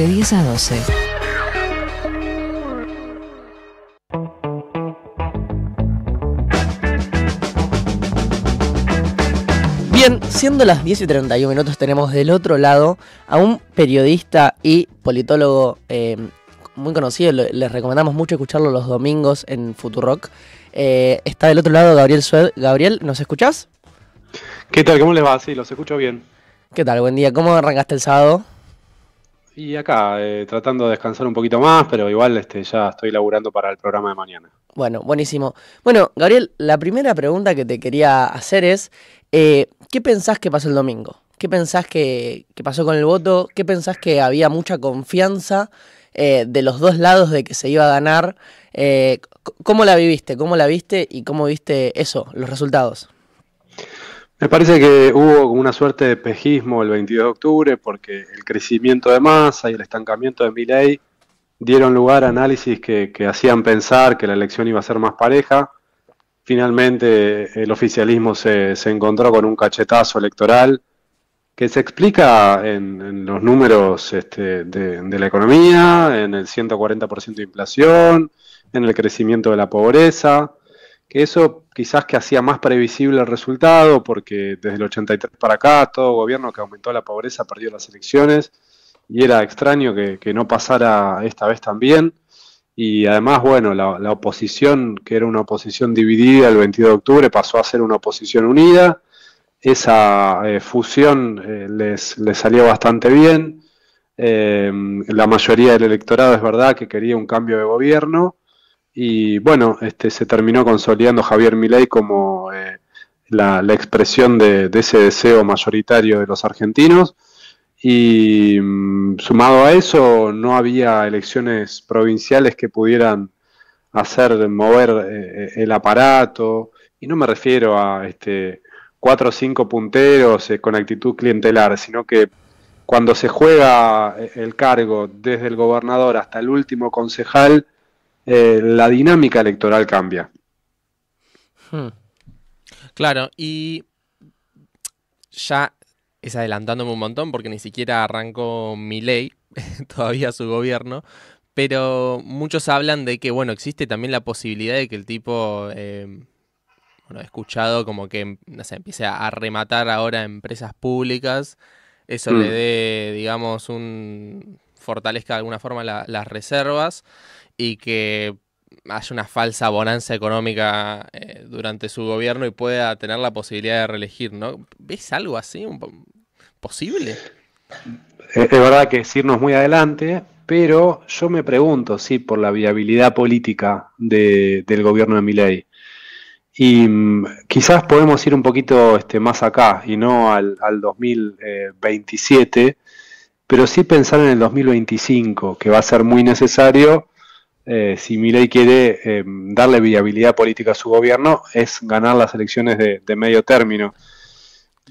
de 10 a 12. Bien, siendo las 10:31, tenemos del otro lado a un periodista y politólogo muy conocido. Les recomendamos mucho escucharlo los domingos en Futurock. Está del otro lado Gabriel Sued. Gabriel, ¿nos escuchás? ¿Qué tal? ¿Cómo les va? Sí, los escucho bien. ¿Qué tal? Buen día. ¿Cómo arrancaste el sábado? Y acá, tratando de descansar un poquito más, pero igual ya estoy laburando para el programa de mañana. Bueno, buenísimo. Bueno, Gabriel, la primera pregunta que te quería hacer es, ¿qué pensás que pasó el domingo? ¿Qué pensás que pasó con el voto? ¿Qué pensás que había mucha confianza de los dos lados de que se iba a ganar? ¿Cómo la viviste? ¿Cómo la viste? ¿Y cómo viste eso, los resultados? Me parece que hubo una suerte de espejismo el 22 de octubre porque el crecimiento de Massa y el estancamiento de Milei dieron lugar a análisis que hacían pensar que la elección iba a ser más pareja. Finalmente el oficialismo se encontró con un cachetazo electoral que se explica en los números de la economía, en el 140% de inflación, en el crecimiento de la pobreza, que eso quizás que hacía más previsible el resultado, porque desde el 83 para acá todo gobierno que aumentó la pobreza perdió las elecciones, y era extraño que no pasara esta vez también. Y además, bueno, la oposición, que era una oposición dividida el 22 de octubre, pasó a ser una oposición unida. Esa fusión les salió bastante bien. La mayoría del electorado es verdad que quería un cambio de gobierno. Y bueno, se terminó consolidando Javier Milei como la expresión de ese deseo mayoritario de los argentinos. Y sumado a eso, no había elecciones provinciales que pudieran hacer mover el aparato. Y no me refiero a 4 o 5 punteros con actitud clientelar, sino que cuando se juega el cargo desde el gobernador hasta el último concejal, la dinámica electoral cambia. Claro, y ya es adelantándome un montón porque ni siquiera arrancó Milei, todavía su gobierno, pero muchos hablan de que, bueno, existe también la posibilidad de que el tipo, bueno, he escuchado como que, no sé, empiece a rematar ahora empresas públicas, eso le dé, digamos, fortalezca de alguna forma las reservas, y que haya una falsa bonanza económica durante su gobierno y pueda tener la posibilidad de reelegir, ¿no? ¿Ves algo así posible? Es verdad que es irnos muy adelante, pero yo me pregunto, sí, por la viabilidad política del gobierno de Milei. Y quizás podemos ir un poquito más acá y no al 2027, pero sí pensar en el 2025, que va a ser muy necesario. Si Milei quiere darle viabilidad política a su gobierno, es ganar las elecciones de medio término.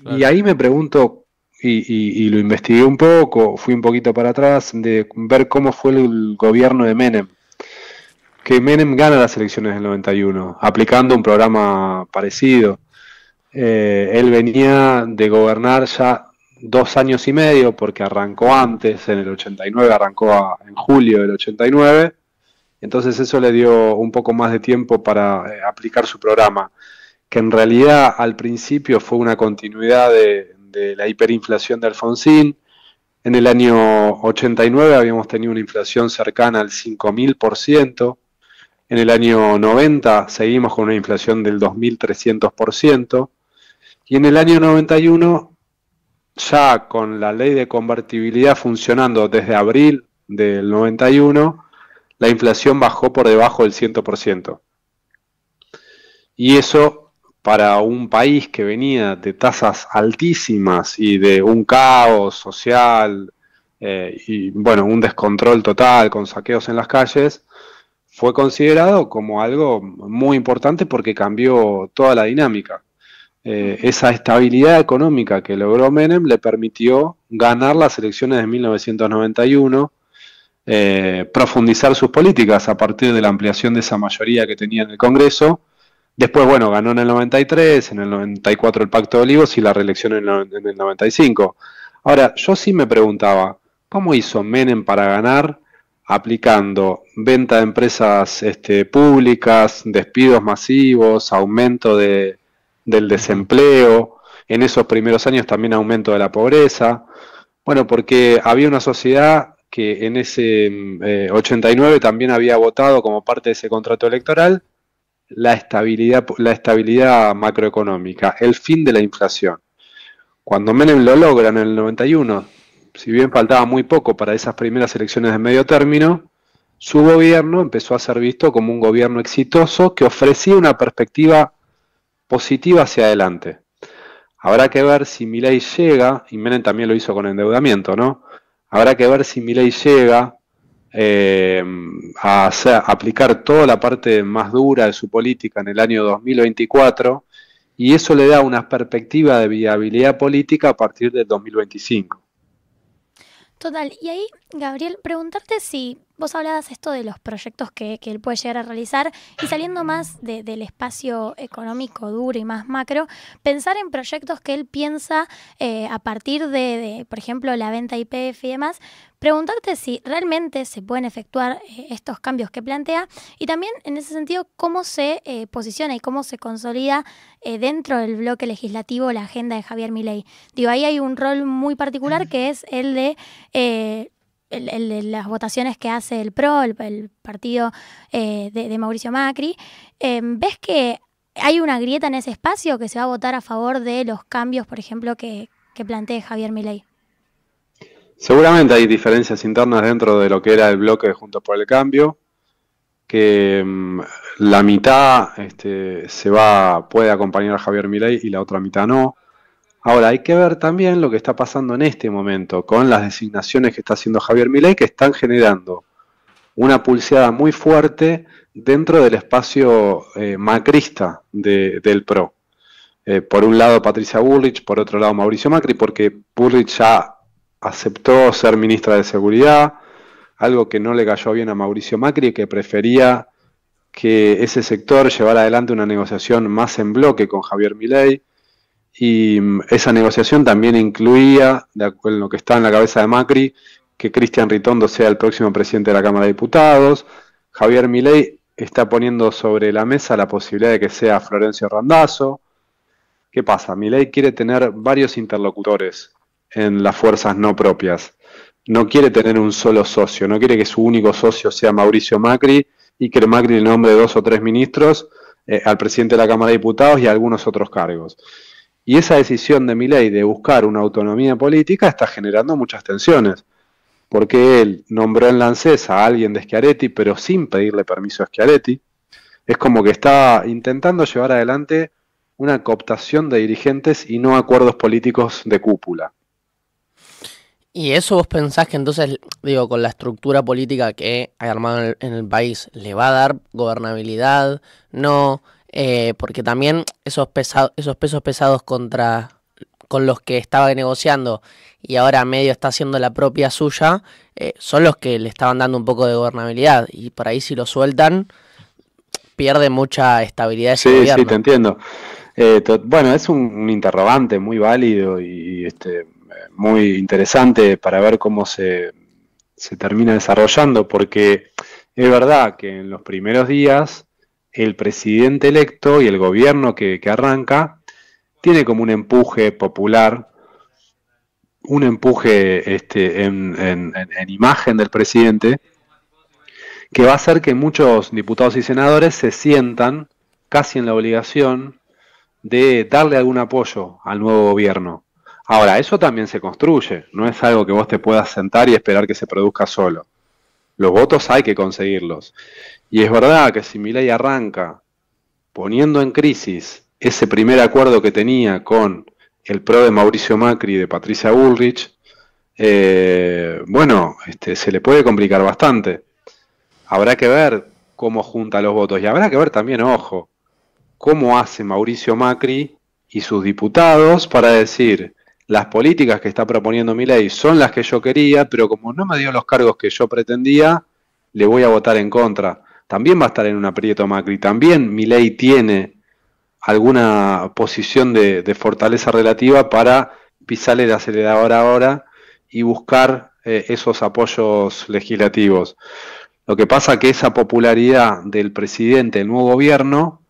Claro. Y ahí me pregunto, y lo investigué un poco, fui un poquito para atrás, de ver cómo fue el gobierno de Menem. Que Menem gana las elecciones del 91, aplicando un programa parecido. Él venía de gobernar ya 2 años y medio, porque arrancó antes, en el 89, arrancó en julio del 89, entonces eso le dio un poco más de tiempo para aplicar su programa, que en realidad al principio fue una continuidad de la hiperinflación de Alfonsín. En el año 89 habíamos tenido una inflación cercana al 5.000%, en el año 90 seguimos con una inflación del 2.300%, y en el año 91, ya con la ley de convertibilidad funcionando desde abril del 91, la inflación bajó por debajo del 100%. Y eso, para un país que venía de tasas altísimas y de un caos social, y bueno, un descontrol total con saqueos en las calles, fue considerado como algo muy importante porque cambió toda la dinámica. Esa estabilidad económica que logró Menem le permitió ganar las elecciones de 1991, profundizar sus políticas a partir de la ampliación de esa mayoría que tenía en el Congreso. Después, bueno, ganó en el 93, en el 94 el Pacto de Olivos y la reelección en el 95. Ahora, yo sí me preguntaba, ¿Cómo hizo Menem para ganar? Aplicando venta de empresas públicas, despidos masivos, aumento del desempleo, en esos primeros años también aumento de la pobreza. Bueno, porque había una sociedad que en ese 89 también había votado como parte de ese contrato electoral la estabilidad macroeconómica, el fin de la inflación. Cuando Menem lo logra en el 91, si bien faltaba muy poco para esas primeras elecciones de medio término, su gobierno empezó a ser visto como un gobierno exitoso que ofrecía una perspectiva positiva hacia adelante. Habrá que ver si Milei llega, y Menem también lo hizo con endeudamiento, ¿no? Habrá que ver si Milei llega a aplicar toda la parte más dura de su política en el año 2024, y eso le da una perspectiva de viabilidad política a partir del 2025. Total, y ahí, Gabriel, preguntarte si vos hablabas esto de los proyectos que él puede llegar a realizar, y saliendo más del espacio económico duro y más macro, pensar en proyectos que él piensa a partir de, por ejemplo, la venta de YPF y demás, preguntarte si realmente se pueden efectuar estos cambios que plantea, y también en ese sentido cómo se posiciona y cómo se consolida dentro del bloque legislativo la agenda de Javier Milei. Digo, ahí hay un rol muy particular que es el de las votaciones que hace el PRO, el partido de Mauricio Macri. ¿Ves que hay una grieta en ese espacio que se va a votar a favor de los cambios, por ejemplo, que plantea Javier Milei? Seguramente hay diferencias internas dentro de lo que era el bloque de Juntos por el Cambio, que la mitad puede acompañar a Javier Milei y la otra mitad no. Ahora, hay que ver también lo que está pasando en este momento con las designaciones que está haciendo Javier Milei, que están generando una pulseada muy fuerte dentro del espacio macrista del PRO. Por un lado Patricia Bullrich, por otro lado Mauricio Macri, porque Bullrich ya aceptó ser ministra de Seguridad, algo que no le cayó bien a Mauricio Macri, que prefería que ese sector llevara adelante una negociación más en bloque con Javier Milei, y esa negociación también incluía, en lo que está en la cabeza de Macri, que Cristian Ritondo sea el próximo presidente de la Cámara de Diputados. Javier Milei está poniendo sobre la mesa la posibilidad de que sea Florencio Randazzo. ¿Qué pasa? Milei quiere tener varios interlocutores en las fuerzas no propias. No quiere tener un solo socio, no quiere que su único socio sea Mauricio Macri y que Macri le nombre 2 o 3 ministros, al presidente de la Cámara de Diputados y a algunos otros cargos. Y esa decisión de Milei de buscar una autonomía política está generando muchas tensiones, porque él nombró en la ANSES a alguien de Schiaretti, pero sin pedirle permiso a Schiaretti. Es como que está intentando llevar adelante una cooptación de dirigentes y no acuerdos políticos de cúpula. ¿Y eso vos pensás que entonces, digo, con la estructura política que hay armado en el país, le va a dar gobernabilidad? No, porque también esos pesos pesados con los que estaba negociando y ahora medio está haciendo la propia suya, son los que le estaban dando un poco de gobernabilidad. Y por ahí si lo sueltan, pierde mucha estabilidad ese gobierno. Sí, te entiendo. Bueno, es un interrogante muy válido y muy interesante para ver cómo se termina desarrollando, porque es verdad que en los primeros días el presidente electo y el gobierno que arranca tiene como un empuje popular, un empuje en imagen del presidente, que va a hacer que muchos diputados y senadores se sientan casi en la obligación de darle algún apoyo al nuevo gobierno. Ahora, eso también se construye, no es algo que vos te puedas sentar y esperar que se produzca solo. Los votos hay que conseguirlos. Y es verdad que si Milei arranca poniendo en crisis ese primer acuerdo que tenía con el PRO de Mauricio Macri y de Patricia Bullrich, bueno, se le puede complicar bastante. Habrá que ver cómo junta los votos y habrá que ver también, ojo, cómo hace Mauricio Macri y sus diputados para decir: las políticas que está proponiendo Milei son las que yo quería, pero como no me dio los cargos que yo pretendía, le voy a votar en contra. También va a estar en un aprieto Macri. También Milei tiene alguna posición de fortaleza relativa para pisarle el acelerador ahora y buscar esos apoyos legislativos. Lo que pasa es que esa popularidad del presidente del nuevo gobierno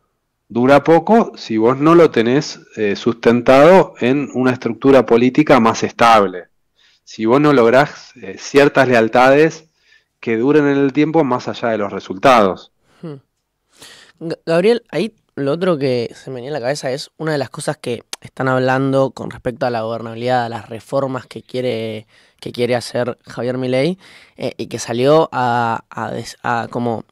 dura poco si vos no lo tenés sustentado en una estructura política más estable. Si vos no lográs ciertas lealtades que duren en el tiempo más allá de los resultados. Gabriel, ahí lo otro que se me venía a la cabeza es una de las cosas que están hablando con respecto a la gobernabilidad, a las reformas que quiere hacer Javier Milei y que salió a como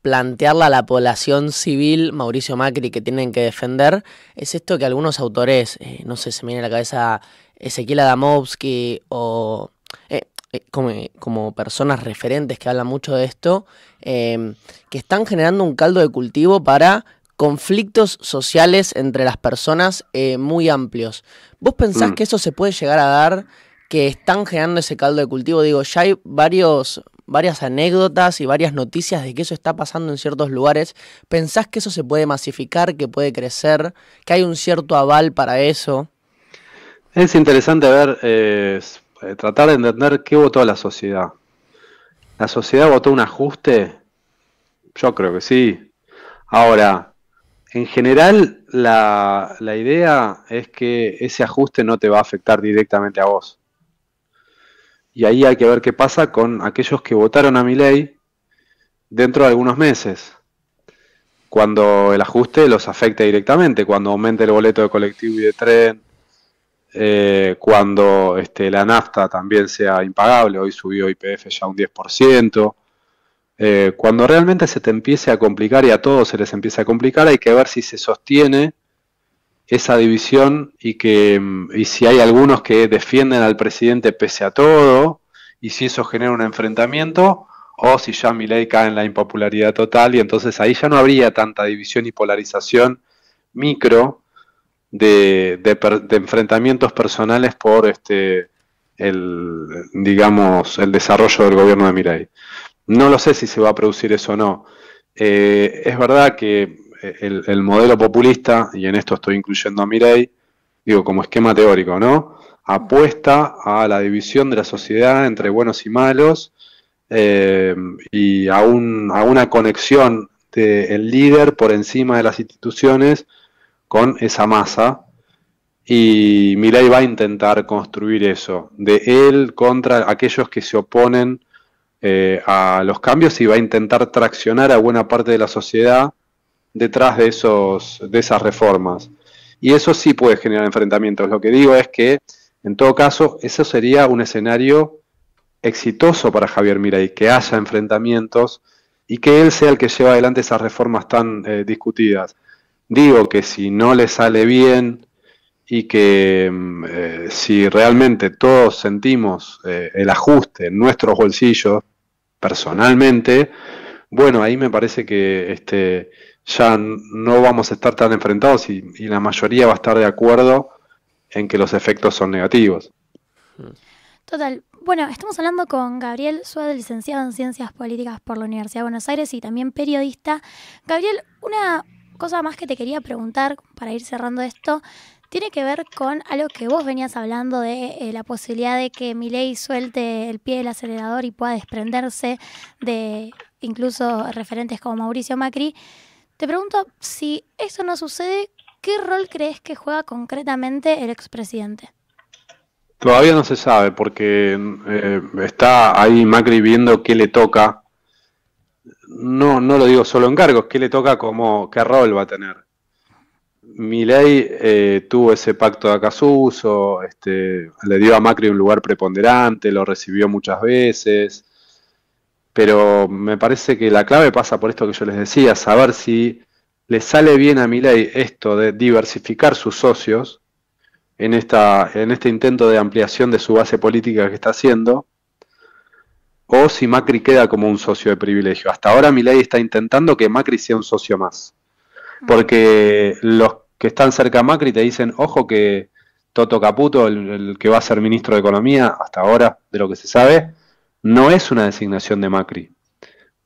plantearla a la población civil Mauricio Macri que tienen que defender, es esto que algunos autores, no sé, se me viene a la cabeza Ezequiel Adamovsky o como personas referentes que hablan mucho de esto, que están generando un caldo de cultivo para conflictos sociales entre las personas muy amplios. ¿Vos pensás que eso se puede llegar a dar, que están generando ese caldo de cultivo? Digo, ya hay varias anécdotas y varias noticias de que eso está pasando en ciertos lugares. ¿Pensás que eso se puede masificar, que puede crecer, que hay un cierto aval para eso? Es interesante ver, tratar de entender qué votó la sociedad. ¿La sociedad votó un ajuste? Yo creo que sí. Ahora, en general, la idea es que ese ajuste no te va a afectar directamente a vos. Y ahí hay que ver qué pasa con aquellos que votaron a Milei dentro de algunos meses, cuando el ajuste los afecte directamente, cuando aumente el boleto de colectivo y de tren, cuando la nafta también sea impagable. Hoy subió YPF ya un 10%. Cuando realmente se te empiece a complicar y a todos se les empieza a complicar, hay que ver si se sostiene esa división y si hay algunos que defienden al presidente pese a todo y si eso genera un enfrentamiento o si ya Milei cae en la impopularidad total y entonces ahí ya no habría tanta división y polarización micro de enfrentamientos personales por digamos, el desarrollo del gobierno de Milei. No lo sé si se va a producir eso o no. Es verdad que el modelo populista, y en esto estoy incluyendo a Milei, digo, como esquema teórico, ¿no?, apuesta a la división de la sociedad entre buenos y malos y a una conexión del líder por encima de las instituciones con esa masa. Y Milei va a intentar construir eso, de él contra aquellos que se oponen a los cambios, y va a intentar traccionar a buena parte de la sociedad detrás de esas reformas. Y eso sí puede generar enfrentamientos. Lo que digo es que, en todo caso, eso sería un escenario exitoso para Javier Milei, que haya enfrentamientos y que él sea el que lleva adelante esas reformas tan discutidas. Digo que si no le sale bien y que si realmente todos sentimos el ajuste en nuestros bolsillos personalmente, bueno, ahí me parece que ya no vamos a estar tan enfrentados y la mayoría va a estar de acuerdo en que los efectos son negativos. Total. Bueno, estamos hablando con Gabriel Sued, licenciado en Ciencias Políticas por la Universidad de Buenos Aires y también periodista. Gabriel, una cosa más que te quería preguntar para ir cerrando esto tiene que ver con algo que vos venías hablando de la posibilidad de que Milei suelte el pie del acelerador y pueda desprenderse de incluso referentes como Mauricio Macri. Te pregunto, si eso no sucede, ¿qué rol crees que juega concretamente el expresidente? Todavía no se sabe, porque está ahí Macri viendo qué le toca. No lo digo solo en cargos, qué le toca, como qué rol va a tener. Milei tuvo ese pacto de Acasuso, le dio a Macri un lugar preponderante, lo recibió muchas veces, pero me parece que la clave pasa por esto que yo les decía, saber si le sale bien a Milei esto de diversificar sus socios en este intento de ampliación de su base política que está haciendo, o si Macri queda como un socio de privilegio. Hasta ahora Milei está intentando que Macri sea un socio más, porque los que están cerca a Macri te dicen, ojo que Toto Caputo, el que va a ser ministro de Economía, hasta ahora, de lo que se sabe, no es una designación de Macri.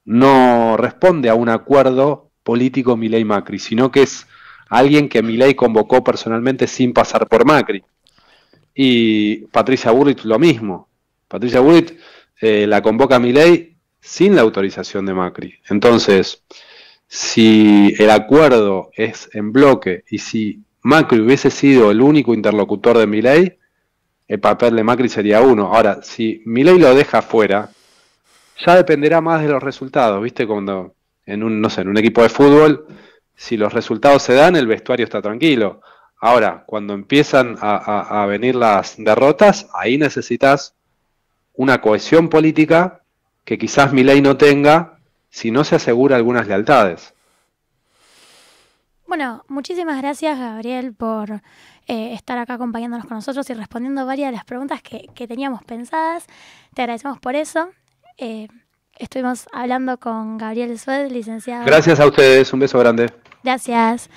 No responde a un acuerdo político Milei-Macri, sino que es alguien que Milei convocó personalmente sin pasar por Macri. Y Patricia Bullrich lo mismo. Patricia Bullrich la convoca Milei sin la autorización de Macri. Entonces, si el acuerdo es en bloque y si Macri hubiese sido el único interlocutor de Milei, el papel de Macri sería uno. Ahora, si Milei lo deja fuera, ya dependerá más de los resultados, ¿viste? Cuando en un, no sé, en un equipo de fútbol, si los resultados se dan, el vestuario está tranquilo. Ahora, cuando empiezan a venir las derrotas, ahí necesitas una cohesión política que quizás Milei no tenga si no se asegura algunas lealtades. Bueno, muchísimas gracias, Gabriel, por estar acá acompañándonos con nosotros y respondiendo varias de las preguntas que teníamos pensadas. Te agradecemos por eso. Estuvimos hablando con Gabriel Sued, licenciado. Gracias a ustedes, un beso grande. Gracias.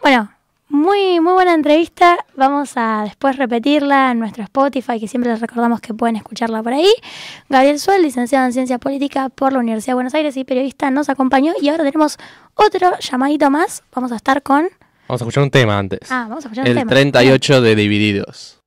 Bueno, muy buena entrevista. Vamos a después repetirla en nuestro Spotify, que siempre les recordamos que pueden escucharla por ahí. Gabriel Sued, licenciado en Ciencia Política por la Universidad de Buenos Aires y periodista, nos acompañó. Y ahora tenemos otro llamadito más. Vamos a escuchar un tema antes. Ah, vamos a escuchar un tema. El 38 de Divididos.